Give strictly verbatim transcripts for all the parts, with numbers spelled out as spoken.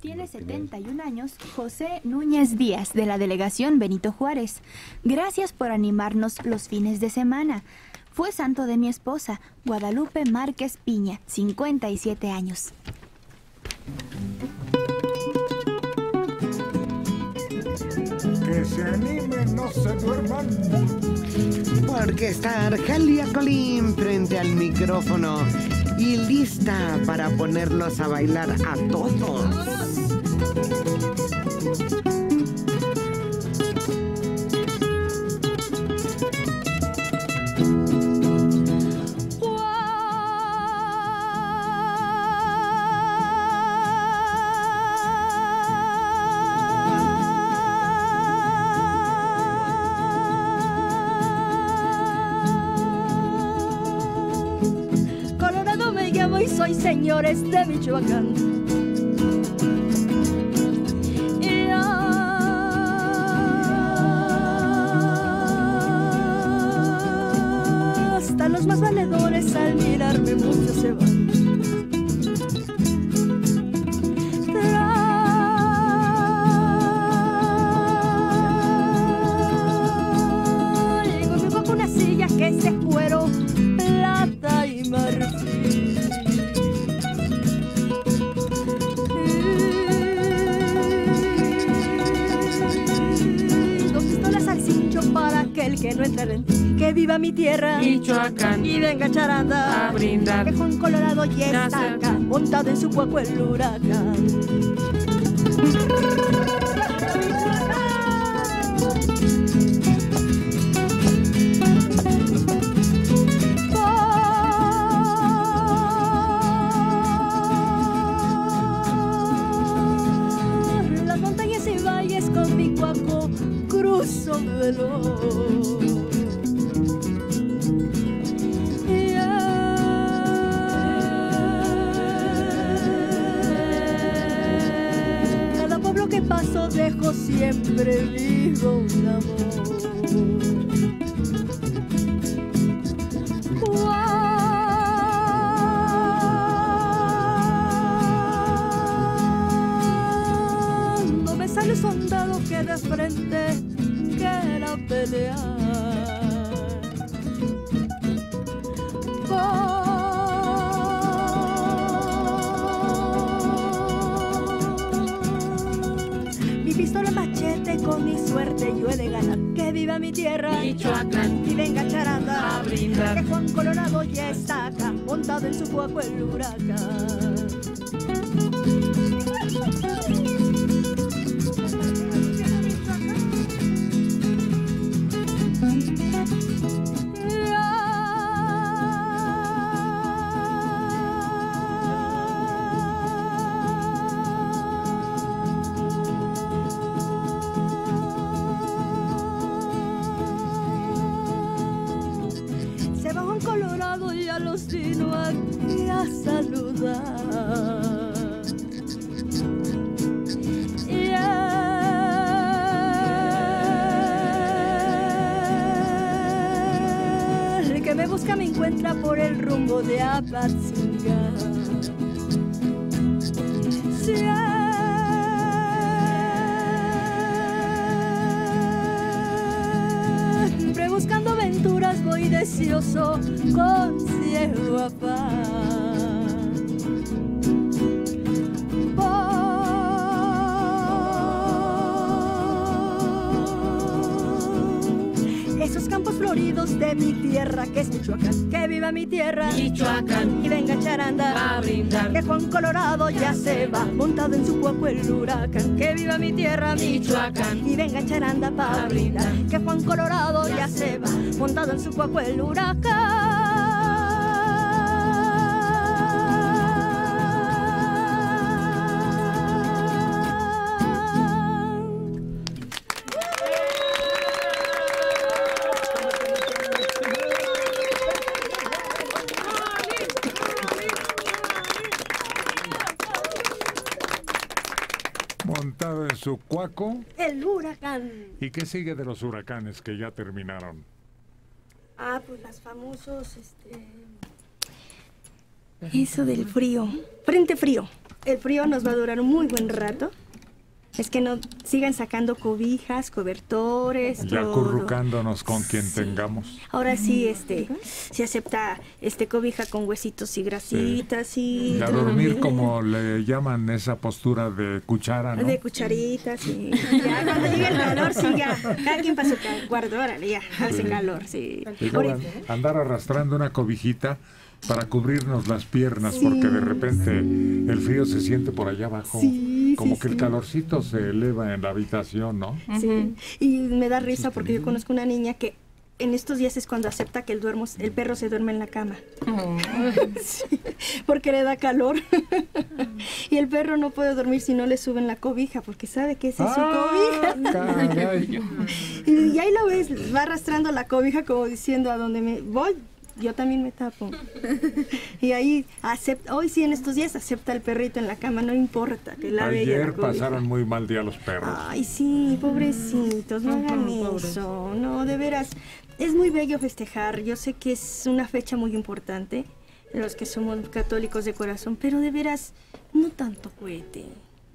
Tiene setenta y un años José Núñez Díaz, de la delegación Benito Juárez. Gracias por animarnos los fines de semana. Fue santo de mi esposa, Guadalupe Márquez Piña, cincuenta y siete años. Que se animen, no se duerman. Porque está Argelia Colín frente al micrófono y lista para ponerlos a bailar a todos. Soy señores de Michoacán. Y hasta los más valedores al mirarme muchos se van. Traigo mi boca una silla que es de cuero, plata y marfil. Que no entraren, que viva mi tierra Michoacán, y venga Charanda a brindar, que Juan Colorado y está acá, montado en su cuaco el huracán. Por las montañas y valles con mi cuaco cruzo veloz. Que paso dejo siempre vivo un amor. Cuando me sale soldado que de frente quiera pelear, oh, pistola machete con mi suerte yo he de ganar. Que viva mi tierra Michoacán y venga Charanda a brindar, que Juan Colorado ya está acá, montado en su cuaco el huracán. Colorado ya los vino aquí a saludar. Yeah. El que me busca me encuentra por el rumbo de Apatzingán. Yeah. Buscando aventuras voy deseoso con ciego afán. Esos campos floridos de mi tierra que es Michoacán, que viva mi tierra Michoacán y venga Charanda a brindar, que Juan Colorado ya se va, montado en su cuaco el huracán. Que viva mi tierra Michoacán y venga Charanda pa' brindar, que Juan Colorado ya se va, montado en su cuaco el huracán. Montado en su cuaco el huracán. ¿Y qué sigue de los huracanes que ya terminaron? Ah, pues las famosos, este... Eso del frío, frente frío. el frío nos va a durar un muy buen rato. Es que no sigan sacando cobijas, cobertores, y acurrucándonos con quien sí. tengamos. Ahora sí, este, se acepta este cobija con huesitos y grasitas sí. y... A dormir bien. Como le llaman esa postura de cuchara, ¿no? De cucharita, sí. Ya, cuando llegue el calor, sí, ya. Cada quien pasa su guardo, órale, ya, hace sí. calor, sí. Igual, andar arrastrando una cobijita para cubrirnos las piernas, sí, porque de repente sí. el frío se siente por allá abajo. Sí. Como sí, que sí. el calorcito se eleva en la habitación, ¿no? Sí, y me da risa porque yo conozco una niña que en estos días es cuando acepta que el, duermo, el perro se duerme en la cama. Oh. Sí, porque le da calor. Y el perro no puede dormir si no le suben la cobija, porque sabe que esa es su ah, cobija. Caray. Y, y ahí la ves, va arrastrando la cobija como diciendo, a donde me voy, yo también me tapo. Y ahí acepta, hoy sí en estos días acepta el perrito en la cama, no importa que la vea. Ayer pasaron muy mal día los perros. Ay, sí, pobrecitos, no hagan eso, no, de veras. Es muy bello festejar, yo sé que es una fecha muy importante, los que somos católicos de corazón, pero de veras, no tanto cohete.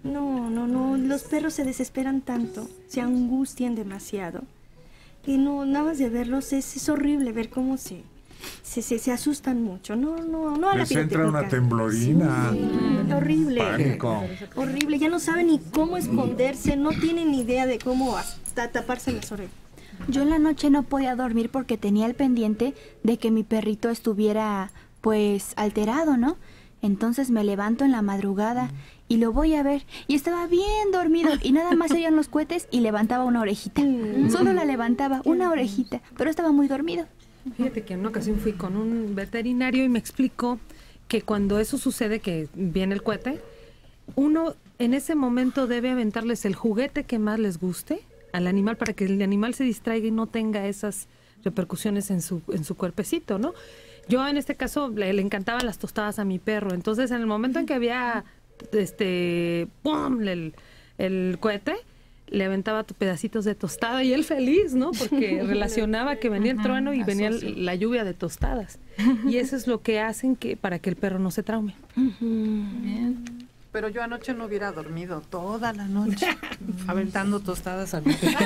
No, no, no, los perros se desesperan tanto, se angustian demasiado. Y no, nada más de verlos es, es horrible ver cómo se... Se, se, se asustan mucho, no, no, no a les la pirotécnica. Entra una temblorina. Sí, mm, horrible. Pánico. Horrible, ya no saben ni cómo esconderse, no tienen ni idea de cómo hasta taparse las orejas. Yo en la noche no podía dormir porque tenía el pendiente de que mi perrito estuviera, pues, alterado, ¿no? Entonces me levanto en la madrugada y lo voy a ver. Y estaba bien dormido y nada más oían los cohetes y levantaba una orejita. Solo la levantaba, una orejita, pero estaba muy dormido. Fíjate que en una ocasión fui con un veterinario y me explicó que cuando eso sucede, que viene el cohete, uno en ese momento debe aventarles el juguete que más les guste al animal para que el animal se distraiga y no tenga esas repercusiones en su, en su cuerpecito, ¿no? Yo en este caso le, le encantaban las tostadas a mi perro, entonces en el momento en que había este ¡pum! el, el cohete, le aventaba pedacitos de tostada y él feliz, ¿no? Porque relacionaba que venía el trueno y venía la lluvia de tostadas. Y eso es lo que hacen que para que el perro no se traume. Bien. Pero yo anoche no hubiera dormido toda la noche aventando tostadas a mi perro.